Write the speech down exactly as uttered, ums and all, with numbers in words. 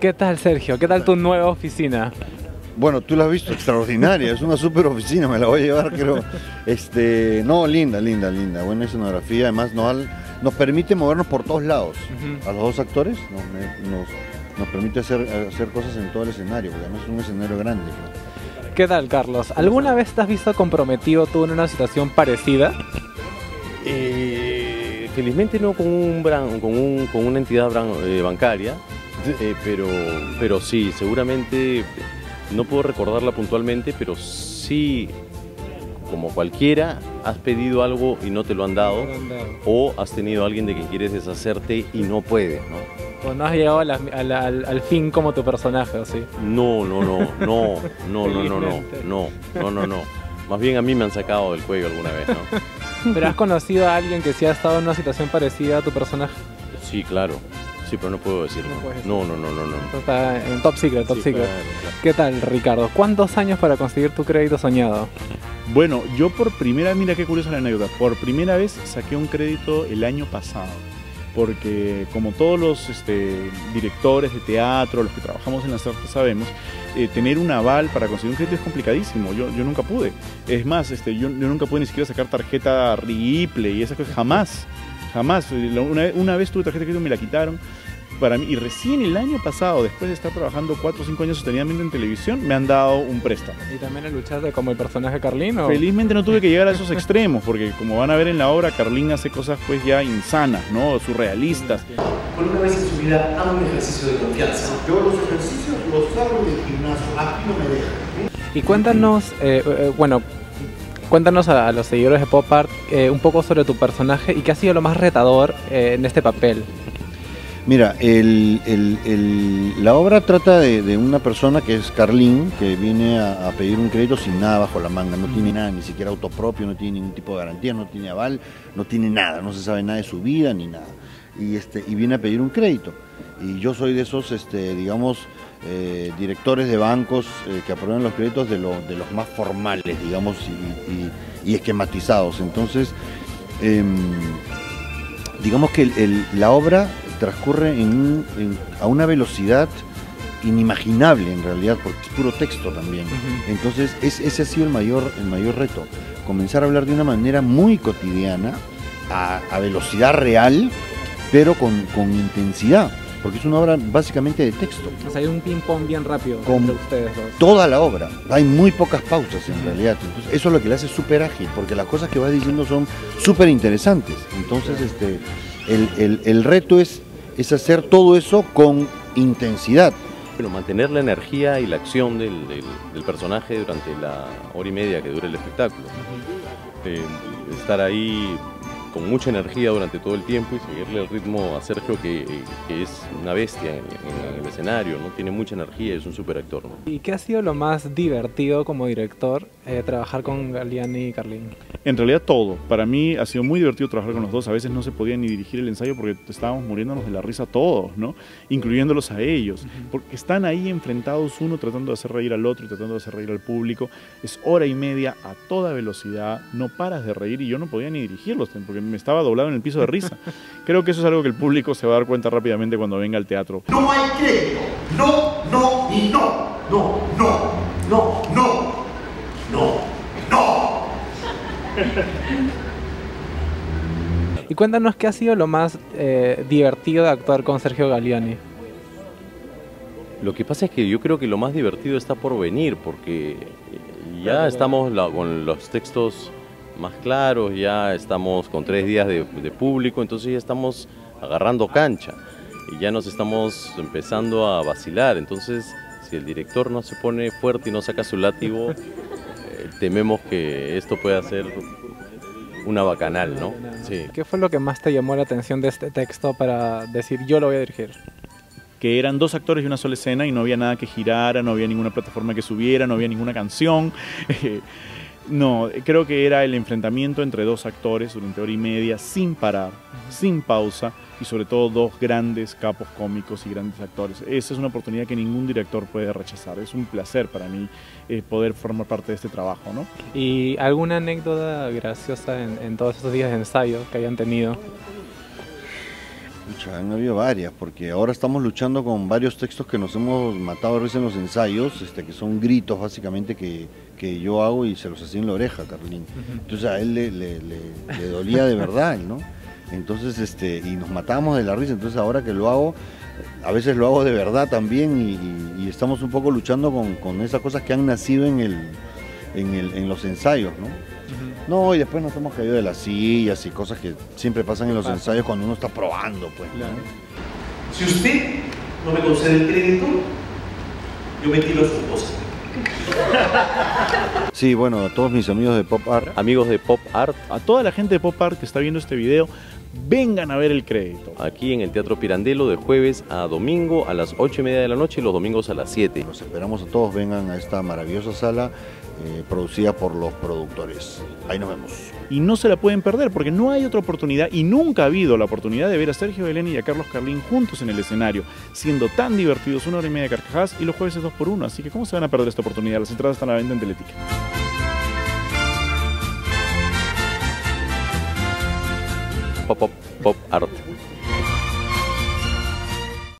¿Qué tal, Sergio? ¿Qué tal tu nueva oficina? Bueno, tú la has visto, extraordinaria, es una super oficina, me la voy a llevar, creo. Este, no, linda, linda, linda, buena escenografía, además nos, al, nos permite movernos por todos lados. Uh-huh. A los dos actores nos, me, nos, nos permite hacer, hacer cosas en todo el escenario, porque además es un escenario grande, creo. ¿Qué tal, Carlos? ¿Alguna vez te has visto comprometido tú en una situación parecida? Eh, felizmente no con, un bran, con, un, con una entidad bran, eh, bancaria, eh, pero, pero sí, seguramente... No puedo recordarla puntualmente, pero sí, como cualquiera, has pedido algo y no te lo han dado, o has tenido a alguien de quien quieres deshacerte y no puedes, ¿no? O no has llegado a la, a la, al, al fin como tu personaje, ¿sí? No, no, no, no, no, no, no, no, no, no, no, no. Más bien a mí me han sacado del cuello alguna vez, ¿no? ¿Pero has conocido a alguien que sí ha estado en una situación parecida a tu personaje? Sí, claro. Sí, pero no puedo decirlo. No, no, no, no, no. Esto está en top secret, top sí, secret. Claro, claro. ¿Qué tal, Ricardo? ¿Cuántos años para conseguir tu crédito soñado? Bueno, yo por primera vez, mira qué curiosa la anécdota, por primera vez saqué un crédito el año pasado, porque como todos los este, directores de teatro, los que trabajamos en las artes sabemos, eh, tener un aval para conseguir un crédito es complicadísimo, yo, yo nunca pude. Es más, este, yo, yo nunca pude ni siquiera sacar tarjeta Ripple y esas cosas, jamás. Jamás, una vez, una vez tuve tarjeta de crédito, me la quitaron para mí, y recién el año pasado, después de estar trabajando cuatro o cinco años sostenidamente en televisión, me han dado un préstamo. ¿Y también a luchar de como el personaje Carlín? ¿O? Felizmente no tuve que llegar a esos extremos, porque como van a ver en la obra, Carlín hace cosas pues ya insanas, ¿no? Surrealistas. Por una vez en su vida, hago un ejercicio de confianza. Yo los ejercicios los hago en el gimnasio, aquí no me dejan. Y cuéntanos, eh, eh, bueno... Cuéntanos a los seguidores de Pop Art eh, un poco sobre tu personaje y qué ha sido lo más retador eh, en este papel. Mira, el, el, el, la obra trata de, de una persona que es Carlín, que viene a, a pedir un crédito sin nada bajo la manga, no tiene nada, ni siquiera autopropio, no tiene ningún tipo de garantía, no tiene aval, no tiene nada, no se sabe nada de su vida ni nada. Y, este, y viene a pedir un crédito. Y yo soy de esos, este, digamos... Eh, directores de bancos eh, que aprueban los créditos de, lo, de los más formales, digamos, y, y, y esquematizados. Entonces, eh, digamos que el, el, la obra transcurre en, en, a una velocidad inimaginable, en realidad, porque es puro texto también. Uh-huh. Entonces, es, ese ha sido el mayor, el mayor reto, comenzar a hablar de una manera muy cotidiana, a, a velocidad real, pero con, con intensidad. Porque es una obra básicamente de texto. O sea, hay un ping-pong bien rápido entre ustedes dos. Toda la obra. Hay muy pocas pausas en uh-huh. realidad. Entonces, eso es lo que le hace súper ágil, porque las cosas que vas diciendo son súper interesantes. Entonces, claro. este, el, el, el reto es, es hacer todo eso con intensidad. Bueno, mantener la energía y la acción del, del, del personaje durante la hora y media que dura el espectáculo. Uh-huh. eh, estar ahí... con mucha energía durante todo el tiempo y seguirle el ritmo a Sergio, que, que es una bestia en, en el escenario, ¿no? Tiene mucha energía y es un súper actor, ¿no? ¿Y qué ha sido lo más divertido como director eh, trabajar con Galliani y Carlín? En realidad todo. Para mí ha sido muy divertido trabajar con los dos. A veces no se podía ni dirigir el ensayo porque estábamos muriéndonos de la risa todos, ¿no? Incluyéndolos a ellos. Porque están ahí enfrentados uno tratando de hacer reír al otro y tratando de hacer reír al público. Es hora y media a toda velocidad. No paras de reír y yo no podía ni dirigirlos porque me estaba doblado en el piso de risa. Creo que eso es algo que el público se va a dar cuenta rápidamente cuando venga al teatro. No hay crédito. No, no y no. No, no, no, no, no, no. Y cuéntanos qué ha sido lo más eh, divertido de actuar con Sergio Galliani. Lo que pasa es que yo creo que lo más divertido está por venir, porque ya estamos la, con los textos más claros, ya estamos con tres días de, de público, entonces ya estamos agarrando cancha y ya nos estamos empezando a vacilar. Entonces, si el director no se pone fuerte y no saca su látigo, eh, tememos que esto pueda ser una bacanal, ¿no? Sí. ¿Qué fue lo que más te llamó la atención de este texto para decir yo lo voy a dirigir? Que eran dos actores y una sola escena y no había nada que girara, no había ninguna plataforma que subiera, no había ninguna canción. No, creo que era el enfrentamiento entre dos actores durante hora y media, sin parar, sin pausa, y sobre todo dos grandes capos cómicos y grandes actores. Esa es una oportunidad que ningún director puede rechazar. Es un placer para mí eh, poder formar parte de este trabajo, ¿no? ¿Y alguna anécdota graciosa en, en todos esos días de ensayo que hayan tenido? Pucha, han habido varias, porque ahora estamos luchando con varios textos que nos hemos matado a veces en los ensayos, este, que son gritos básicamente que, que yo hago y se los hacía en la oreja, Carlín. Entonces a él le, le, le, le dolía de verdad, ¿no? Entonces, este, y nos matábamos de la risa, entonces ahora que lo hago, a veces lo hago de verdad también y, y, y estamos un poco luchando con, con esas cosas que han nacido en, el, en, el, en los ensayos, ¿no? No, y después nos hemos caído de las sillas y cosas que siempre pasan en los ensayos cuando uno está probando, pues. Claro. Si usted no me concede el crédito, yo me tiro a su esposa. Sí, bueno, a todos mis amigos de Pop Art. Amigos de Pop Art, a toda la gente de Pop Art que está viendo este video, vengan a ver El Crédito. Aquí en el Teatro Pirandello de jueves a domingo a las ocho y media de la noche y los domingos a las siete. Los esperamos a todos, vengan a esta maravillosa sala eh, producida por los productores. Ahí nos vemos. Y no se la pueden perder porque no hay otra oportunidad y nunca ha habido la oportunidad de ver a Sergio Galliani y a Carlos Carlín juntos en el escenario, siendo tan divertidos, una hora y media de carcajadas y los jueves es dos por uno. Así que ¿cómo se van a perder esta oportunidad? Las entradas están a la venta en Teletica. Pop, pop, pop art.